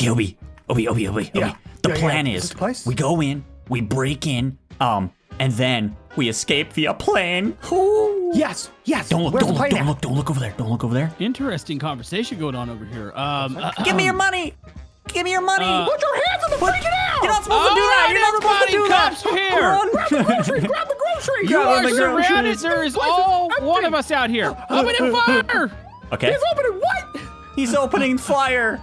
Okay, Obi. Yeah. The plan is we go in, we break in, and then we escape via plane. Ooh. Yes. Don't look over there. Interesting conversation going on over here. Give me your money. Put your hands on the freaking house! You're not supposed to do that! You're not supposed to do that! Here. Grab the grocery! You are surrounded! There is all one of us out here! Opening fire! Okay. He's opening what? He's opening fire!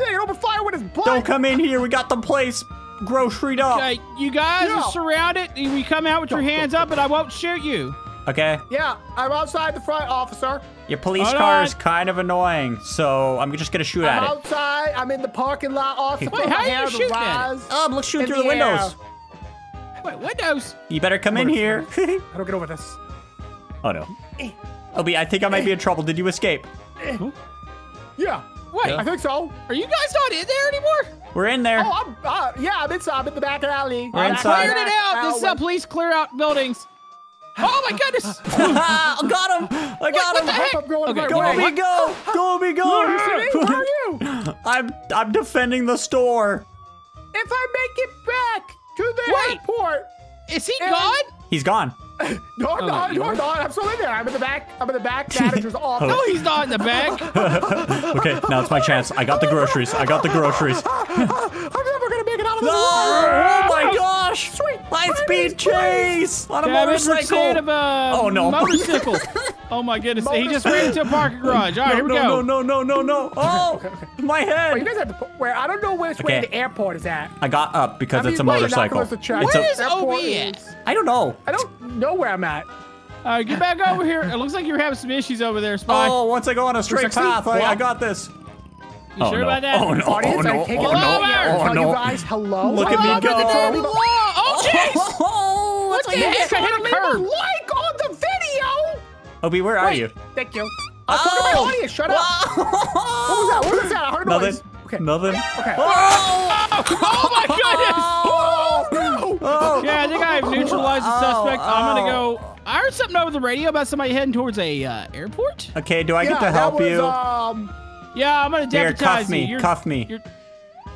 Yeah, you open fire with his butt! Don't come in here, we got the place groceried up! Okay, you guys are surrounded, and we come out with your hands up, and I won't shoot you! Okay. Yeah, I'm outside the front, officer. Your police car is kind of annoying, so I'm just gonna shoot at it. I'm outside. I'm in the parking lot, officer. Wait, how are you shooting at it? Look, shooting through the windows. Wait, windows? You better come in here. I don't get over this. Oh no. Obi, I think I might be in trouble. Did you escape? Yeah. Wait, I think so. Are you guys not in there anymore? We're in there. Oh, I'm inside. I'm in the back alley. We're inside. Cleared it out. This is how police clear out buildings. Oh my goodness! I got him! Wait, what the heck? Go, Obi, go! Go, Obi, go! Where are you? I'm defending the store. If I make it back to the airport, is he gone? He's gone. No, I'm not. You're not. I'm still in there. I'm in the back. Manager's office. No, he's not in the back. Okay, now it's my chance. I got the groceries. I'm never gonna make it out of this. Oh my gosh! Sweet. High-speed chase on a motorcycle. Oh no! Motorcycle. Oh my goodness! He just ran into a parking garage. All right, here we go. No! Oh, okay. My head! Wait, you guys have to where? I don't know which way the airport is at. I got up because it's a motorcycle. Where is Obi at? I don't know. I don't know where I'm at. Get back over here. It looks like you're having some issues over there, Spy. Oh, once I go on a straight path, I got this. You sure about that? Oh no! Look at me go! Oh jeez! Oh, what the heck? I hit a curb. Like on the video. Obi, where are you? Thank you. Shut up! What was that? I heard noise. Nothing. Okay. Oh my goodness! Oh no! Yeah, I think I have neutralized the suspect. I'm gonna go. I heard something over the radio about somebody heading towards a airport. Okay, do I get to help you? Yeah, I'm gonna deputize you. Cuff me.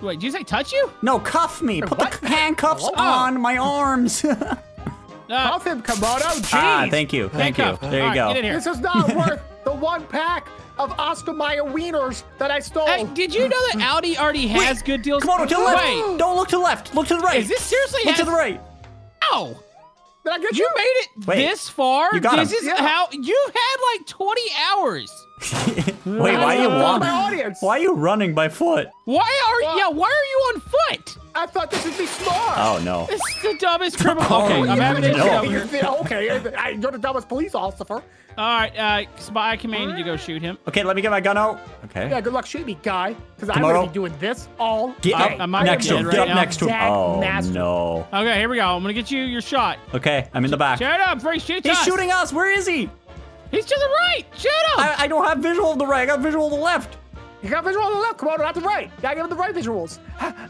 Wait, did you say touch you? No, cuff me. Put the handcuffs on my arms. Cuff him, Komodo. Jeez. Ah, thank you. There you go. This is not worth the one pack of Oscar Mayer wieners that I stole. Hey, did you know that Audi already has good deals? Komodo, to the left. Wait. Don't look to the left. Look to the right. Is this seriously? Look to the right. Ow. Did I get you? You made it this far? You got him. This is how you had like 20 hours. Wait, why are you running by foot? Why are you on foot? I thought this would be smart. Oh no. This is the dumbest criminal. Okay, I'm having an issue. Okay, you're the dumbest police officer. Alright, Spy, I command you to go shoot him. Okay, let me get my gun out. Okay. Yeah, good luck shooting me, guy. Because I'm gonna be doing this all day. Get up next to him. Oh no. Okay, here we go. I'm gonna get you your shot. Okay, I'm in the back. Shut up, Frank. He's shooting us. Where is he? He's to the right! Shoot him! I don't have visual of the right, I got visual of the left. You got visual of the left, Komodo, not the right. Gotta give him the right visuals.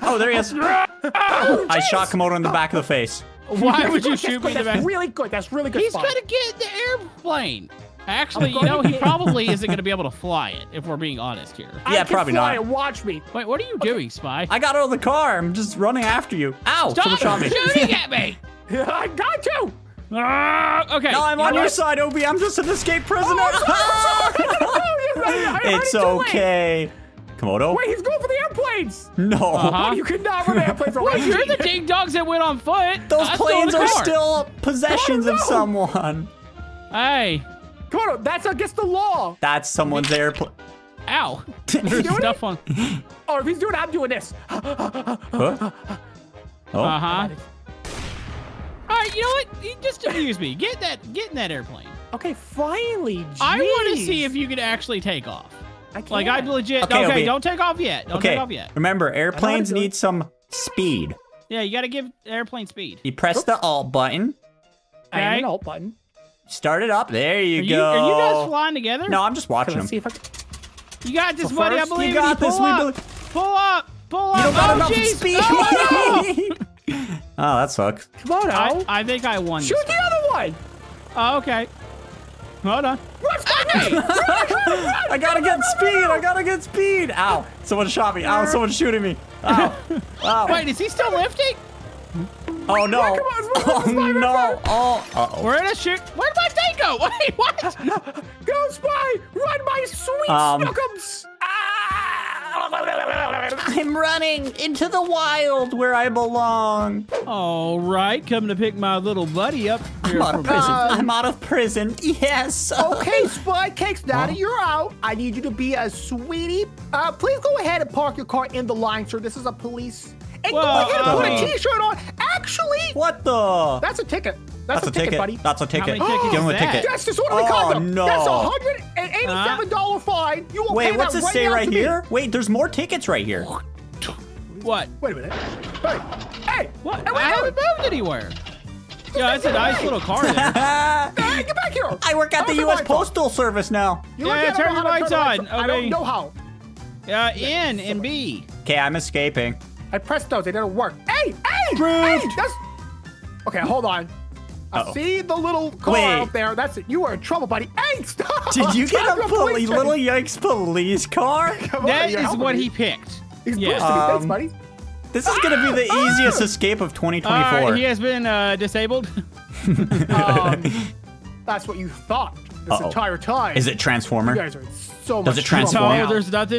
Oh, there he is. I shot Komodo in the back of the face. Why would you shoot me in the back? That's really good. He's gonna get in the airplane. Actually, you know, he probably isn't gonna be able to fly it, if we're being honest here. Yeah, probably not. Watch me. Wait, what are you doing, Spy? I got out of the car, I'm just running after you. Ow! Stop shooting at me! I got you! Okay. No, I'm on your side, Obi. I'm just an escaped prisoner. It's okay. Komodo. Wait, he's going for the airplanes. No. No, you could not run the airplanes. Wait, you're the ding dogs that went on foot. Those planes are still possessions of someone. Hey. Komodo, that's against the law. That's someone's airplane. Ow. There's stuff on. Oh, if he's doing it, I'm doing this. You know what? You just abuse me. Get in that airplane. Okay, finally. Geez. I want to see if you can actually take off. I can't. Like I'd legit. Okay, don't take off yet. Remember, airplanes need some speed. Yeah, you got to give airplane speed. You press the Alt button. Okay. I am an Alt button. Start it up. There you go. Are you guys flying together? No, I'm just watching them. See if you got this, buddy. I believe you got this. Pull up. You don't got enough speed. Oh, no. Oh, that sucks. Komodo. I think I won. Shoot the other one. Oh, okay. Hold on. I gotta get speed! I gotta get speed! Ow! Someone shot me! Ow! Someone's shooting me! Ow! Ow! Wait, is he still lifting? Oh no! Yeah, come on, oh no! Oh! Uh-oh. We're in a shoot. Where'd my thing go? Wait, what? Go Spy! Run, my sweet snookums! I'm running into the wild where I belong. All right, come to pick my little buddy up. I'm out of prison. I'm out of prison. Yes. Okay, SpyCakes, now that you're out, I need you to be a sweetie. Please go ahead and park your car in the line, sir. This is a police. And whoa, go ahead and put a T-shirt on. Actually, what the? That's a ticket. That's a ticket, buddy. That's a ticket. Give him a ticket. That's disorderly conduct. No. That's $187 fine. You will pay that right now. Wait, what's it say right here? Wait, there's more tickets right here. What? Wait a minute. Hey, hey. What? I haven't moved anywhere. Yeah, that's a nice little car there. Hey, get back here. I work at the U.S. Postal Service now. Yeah, turn the lights on. I don't know how. N and B. Okay, I'm escaping. I pressed those. They didn't work. Hey, hey, hey. Okay, hold on. I see the little car out there. That's it. You are in trouble, buddy. Hey, stop! Did you get a little Yikes police car? That is what he picked. He's supposed to be. Thanks, buddy. This is going to be the easiest escape of 2024. He has been disabled. That's what you thought this entire time. Is it Transformer? You guys are in so much trouble. Does it transform?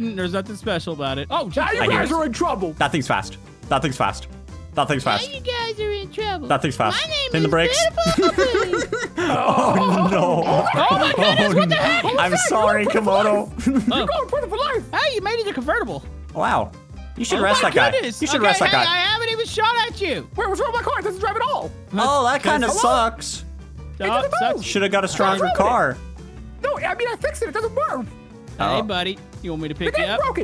No, there's nothing special about it. Oh, now you guys are in trouble. That thing's fast. That thing's fast. That thing's fast. Now you guys are in trouble. That thing's fast. My name is Beautiful. Oh, no. Oh, my goodness. What the heck? I'm sorry, Komodo. You're going for the life. Hey, you made it a convertible. Wow. You should arrest that guy. You should arrest that guy. I haven't even shot at you. Wait, what's wrong with my car? It doesn't drive at all. Oh, that kind of sucks. Should have got a stronger car. No, I mean, I fixed it. It doesn't work. Hey, buddy. You want me to pick you up? The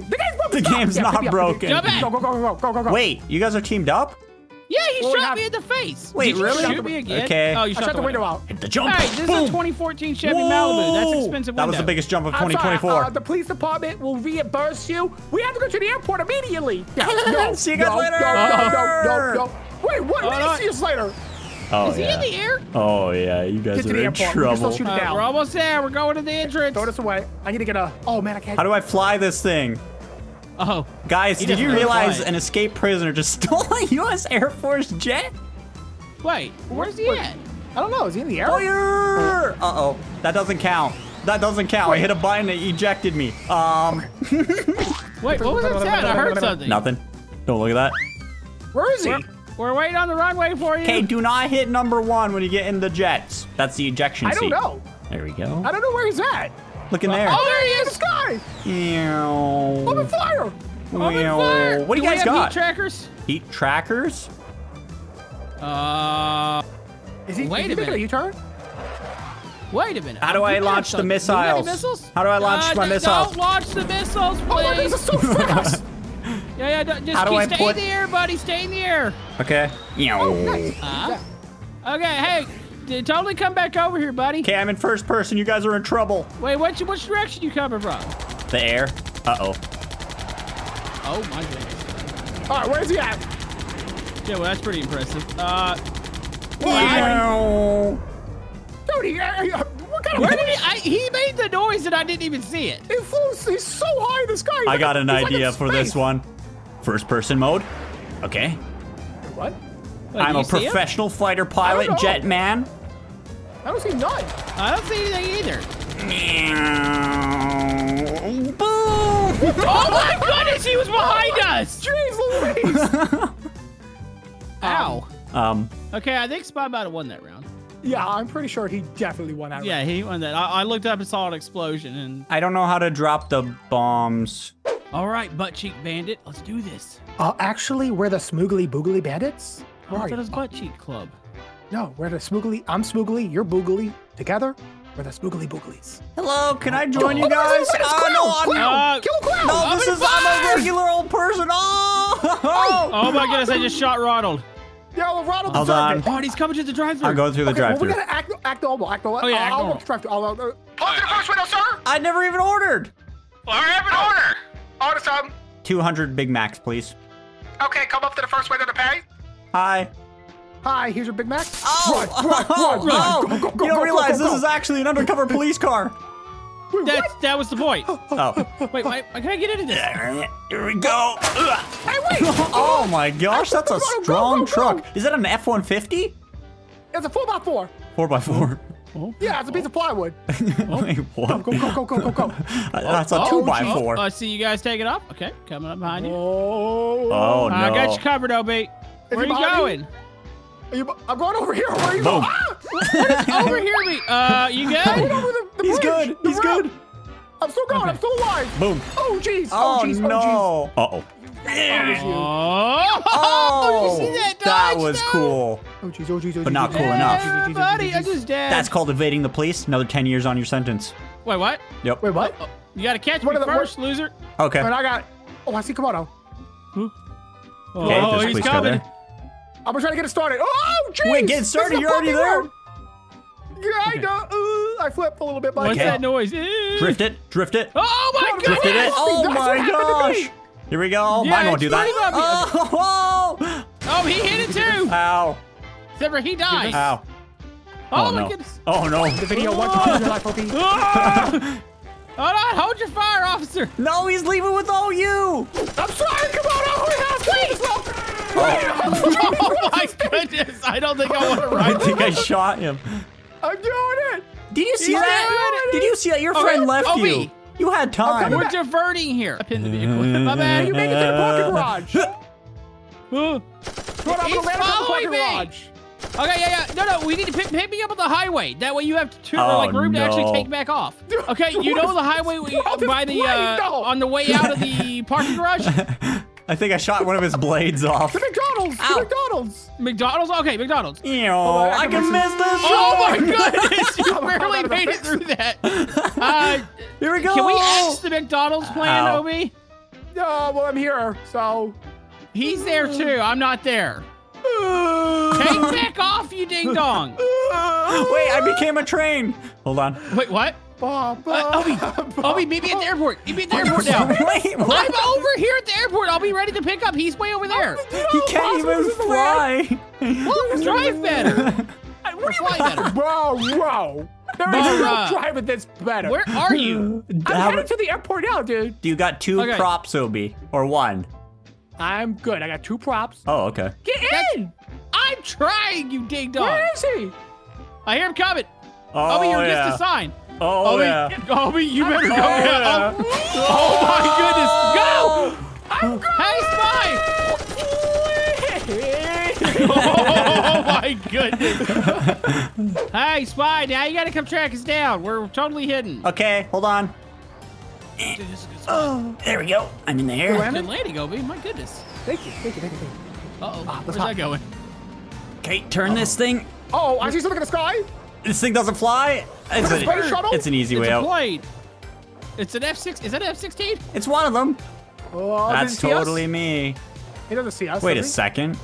game's broken. The game's not broken. Go, go, go, go, go, go. Wait, you guys are teamed up? Yeah, he shot me in the face. Wait, really? Shoot me again? Okay. Oh, you shot the window out. Hit the jump. Hey, this is a 2014 Chevy Malibu. That's an expensive window. That was the biggest jump of 2024. The police department will reimburse you. We have to go to the airport immediately. See you guys later. No. Wait, what? See you later. Oh, is he in the air? Oh, yeah. You guys are in trouble. We're almost there. We're going to the entrance. Throw this away. I need to get a... Oh, man, I can't... How do I fly this thing? Oh. Guys, did you realize an escaped prisoner just stole a U.S. Air Force jet? Wait, where's he at? I don't know. Is he in the air? Fire! Uh-oh. That doesn't count. That doesn't count. Wait. I hit a button and it ejected me. Wait, what was that sound? I heard something. Nothing. Don't look at that. Where is he? We're waiting on the runway for you. Okay, do not hit #1 when you get in the jets. That's the ejection seat. I don't know. There we go. I don't know where he's at. Look in there. Oh, there he is. The sky. Ew. Open fire. What do you guys got? Heat trackers? Heat trackers? Wait a minute. Is he making a U-turn? Wait a minute. How do I launch the missiles? How do I launch my missiles? Don't launch the missiles, please. Oh, my God, this is so fast. Yeah, just stay in the air, buddy. Stay in the air. Okay. Oh, nice. Okay, hey, totally come back over here, buddy. Okay, I'm in first person. You guys are in trouble. Wait, which direction you coming from? The air. Uh-oh. Oh, my goodness. All right, where's he at? Yeah, well, that's pretty impressive. He made the noise and I didn't even see it. He flew, he's so high in the sky. I got an idea for this one. First person mode. Okay. What? I'm a professional fighter pilot, jet man. I don't see none. I don't see anything either. Boom! Oh my goodness, he was behind us! Jeez Louise! Ow. Okay, I think Spy might have won that round. Yeah, I'm pretty sure he definitely won that round. Yeah, he won that. I looked up and saw an explosion and... I don't know how to drop the bombs. All right, butt cheek bandit, let's do this. Actually, we're the Smoogly Boogly Bandits. Where are you? That's butt cheek club. No, we're the Smoogly. I'm Smoogly. You're Boogly. Together, we're the Smoogly Booglies. Hello, can I join you guys? Oh, no, kill Clown. No, this is I'm a regular old person. Oh my goodness! I just shot Ronald. Yeah, Ronald deserved it. Oh, he's coming to the drive-thru. I'm going through the drive-thru. Well, we gotta act normal. Act normal. Oh yeah, I'll walk the drive-thru. I'll walk to the first window, sir. I never even ordered. Well, I have an order. Order some. 200 Big Macs, please. Okay, come up to the first window to pay. Hi. Hi, here's your Big Mac. Oh, run. Go, go, go, you don't realize go, go, go. This is actually an undercover police car. Wait, that was the point. Oh. Wait, why can't I get into this? Here we go. Hey, wait. Oh my gosh, that's a strong truck. Is that an F-150? It's a 4x4. 4x4. Oh. Yeah, it's a piece of plywood. Wait, what? Go, go, go, go, go, go. That's a 2x4. I see you guys take it up. Okay, coming up behind you. Oh, no. I got you covered, OB. Where are you going? I'm going over here. Where are you going? Ah! Over here, me. You good? He's good. He's good. I'm still going. Okay. I'm still alive. Boom. Oh, jeez. Oh, jeez. No. Uh-oh. Oh, did you see that dodge? That was cool. Oh, jeez. Oh, jeez. Oh, but not cool enough. Buddy, I just died. That's called evading the police. Another 10 years on your sentence. Wait, what? Yep. Wait, what? You got to catch me first, loser. Okay. And I got... Oh, I see Komodo. Okay, oh, he's coming. I'm gonna try to get it started. Oh, jeez! Wait, get started? You're already there? Yeah, okay. I flipped a little bit. What's that noise? Drift it. Drift it. Oh, my God! Drifted it. Oh, my gosh. Here we go. Yeah, mine won't do that. Oh. Oh, he hit it, too. Ow. Except for he dies. Ow. Oh, my goodness. Oh, no. The video won't continue your life, OP. Hold on, hold your fire, officer. No, he's leaving with all you. I'm sorry, Komodo. Oh my goodness, I don't think I want to ride. I think I shot him. I'm doing it. Did you see that? Did you see that? Your friend left you. You had time. We're diverting here. Up in the vehicle. My bad. You make it to the parking garage. He's following me. Okay, yeah. No, we need to pick me up on the highway. That way you have room to actually take back off. Okay, you know the highway by the on the way out of the parking garage? I think I shot one of his blades off. The McDonald's! The McDonald's! McDonald's? Okay, McDonald's. Ew, I can miss this! Oh my goodness! You barely made it through that. Here we go! Can we ask the McDonald's plan, Obi? No, well, I'm here, so... He's there, too. I'm not there. Take back off, you ding-dong! Wait, I became a train! Hold on. Wait, what? Obi, meet me at the airport. Meet me at the airport now. Wait, what? I'm over here at the airport. I'll be ready to pick up. He's way over there. He can't even fly. Well, drive better. Fly better. Bro. There is no driving this better. Where are you? I'm headed to the airport now, dude. Do you got two props, Obi? Or one? I'm good. I got two props. Oh, okay. Get in. I'm trying, you ding-dong. Where is he? I hear him coming. Obi, you're against the sign. Oh, Obi, you better go. Yeah. Oh, my goodness. Go! I'm going! Hey, Spy! Oh, my goodness. Hey, Spy, now you got to come track us down. We're totally hidden. Okay, hold on. Dude, this is good. Oh, there we go. I'm in the air. Good landing, Obi. My goodness. Thank you. Thank you. Uh-oh. Where's that going? Okay, turn this thing. Oh, I see something in the sky. This thing doesn't fly. It's an easy way out. It's an F6. Is that an F-16? It's one of them. Oh, that's totally me. He doesn't see us. Wait a second.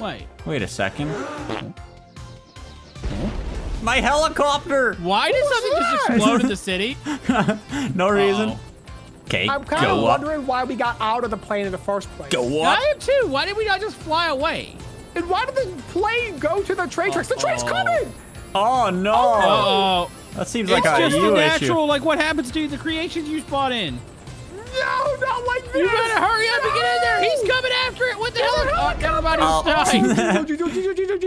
Wait a second. My helicopter. Why did something just explode in the city? No reason. Okay, I'm kind of wondering why we got out of the plane in the first place. Go up. I am too. Why did we not just fly away? And why did the plane go to the train tracks? The train's coming. Oh no! Oh, no. That seems like a you natural issue. Like what happens to the creations you spawn in? No, not like this. You gotta hurry up and get in there. He's coming after it. What the hell? Everybody's dying. It's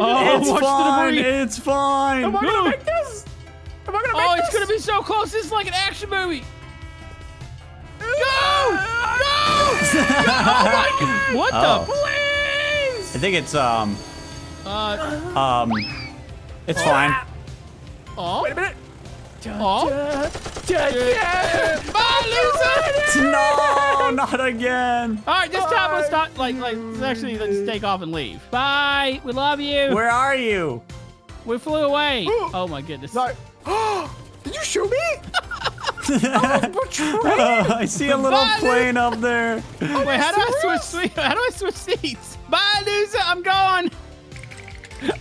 fine. It's fine. Am I gonna make this? Am I gonna make this? Oh, it's gonna be so close. This is like an action movie. Go! No! Oh my God! What the? Please! I think it's It's fine. Oh. Wait a minute. Oh, loser! No, not again. All right, this time we'll stop. Let's take off and leave. Bye. We love you. Where are you? We flew away. Ooh. Oh my goodness. Did you shoot me? I see a little plane up there. Oh, wait, how do I switch seats? Bye, loser. I'm gone.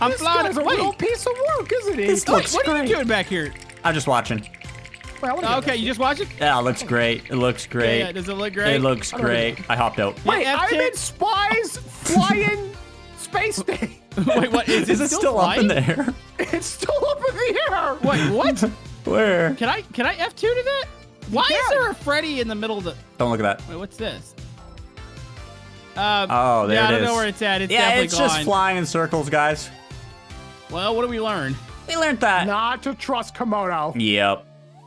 I'm flying. This guy's a real piece of work, isn't it? What are you doing back here? I'm just watching. Okay, you just watching? Yeah, it looks great. It looks great. Yeah, does it look great? It looks great. I hopped out. Wait, I'm in Spy's flying space thing. Wait, what? Is it still up in the air? It's still up in the air. Wait, what? Where? Can I F2 to that? Why is there a Freddy in the middle of the... Don't look at that. Wait, what's this? Oh, there it is. I don't know where it's at. It's definitely gone. Yeah, it's just flying in circles, guys. Well, what did we learn? We learned that. Not to trust Komodo. Yep.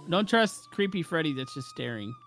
Don't trust creepy Freddy that's just staring.